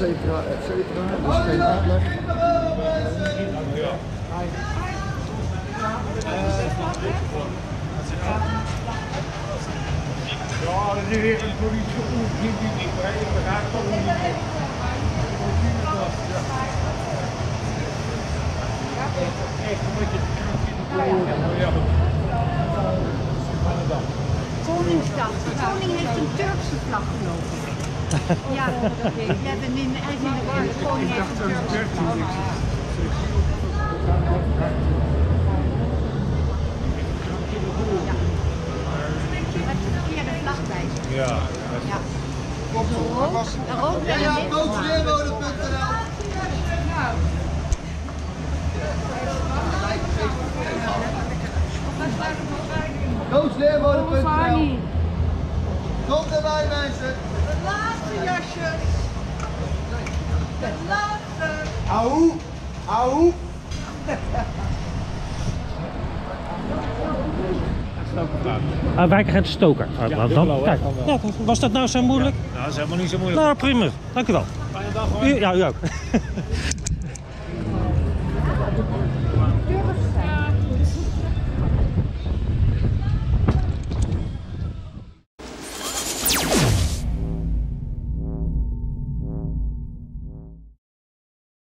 etcetera, etcetera. Dus geen uitleg. Ja, dat is weer een politie oefening die niet brengt. We gaan toch niet. Echt een beetje Koningsdag. De koning heeft een Turkse vlag genomen. Ja, dat weet ik. Ja, de koning heeft een Turkse vlag. Ja, ja. Op de rood. Ja, gootsleerwode.nl. Nou. gootsleerwode.nl. Kom erbij, mensen. Het laatste jasje. Het laatste. Auw. Auw. Wij krijgen de stoker. Dan. Kijk. Ja, was dat nou zo moeilijk? Ja, dat is helemaal niet zo moeilijk. Nou, prima. Dank u wel. Fijne dag hoor. Ja, u ook.